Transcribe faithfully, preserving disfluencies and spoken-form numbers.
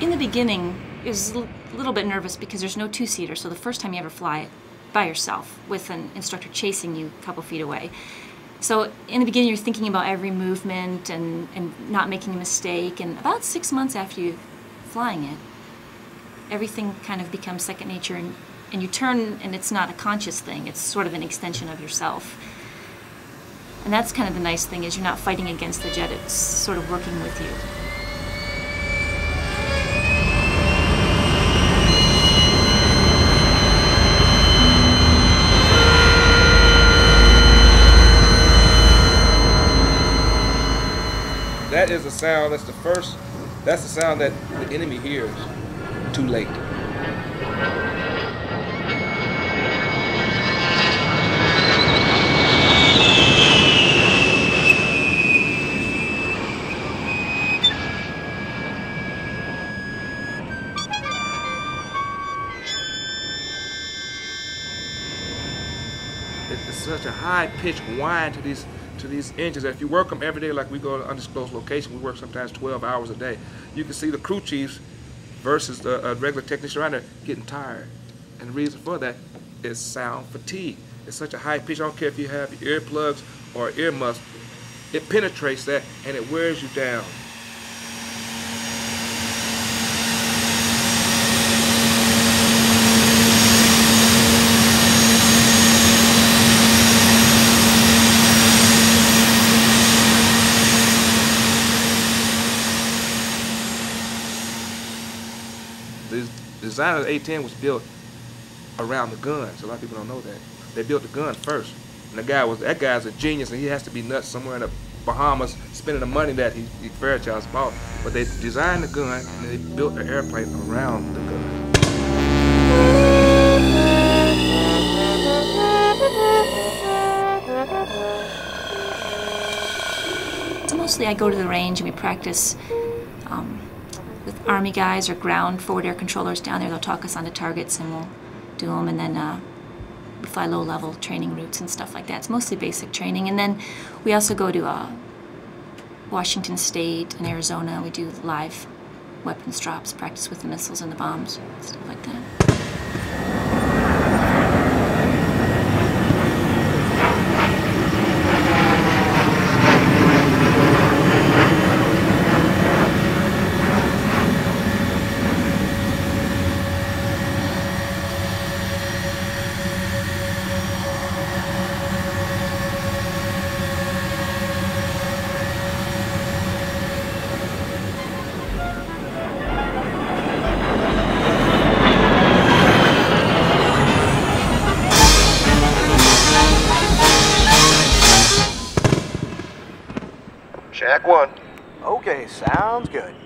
in the beginning, it was a little bit nervous because there's no two-seater, so the first time you ever fly by yourself with an instructor chasing you a couple feet away. So in the beginning, you're thinking about every movement and, and not making a mistake, and about six months after you're flying it, everything kind of becomes second nature, and, and you turn, and it's not a conscious thing, it's sort of an extension of yourself. And that's kind of the nice thing, is you're not fighting against the jet, it's sort of working with you. That is a sound, that's the first, that's the sound that the enemy hears too late. It's such a high-pitched whine to these to these engines. If you work them every day, like we go to undisclosed location, we work sometimes twelve hours a day. You can see the crew chiefs versus the uh, regular technician around there getting tired. And the reason for that is sound fatigue. It's such a high pitch. I don't care if you have your earplugs or earmuffs. It penetrates that and it wears you down. The design of the A ten was built around the gun, so a lot of people don't know that. They built the gun first. And the guy was, that guy's a genius, and he has to be nuts somewhere in the Bahamas spending the money that he, he Fairchild's bought. But they designed the gun, and they built the airplane around the gun. So mostly I go to the range and we practice um, with Army guys or ground forward air controllers down there. They'll talk us onto targets and we'll do them, and then uh, we fly low-level training routes and stuff like that. It's mostly basic training. And then we also go to uh, Washington State and Arizona. We do live weapons drops, practice with the missiles and the bombs, stuff like that. Check one. Okay, sounds good.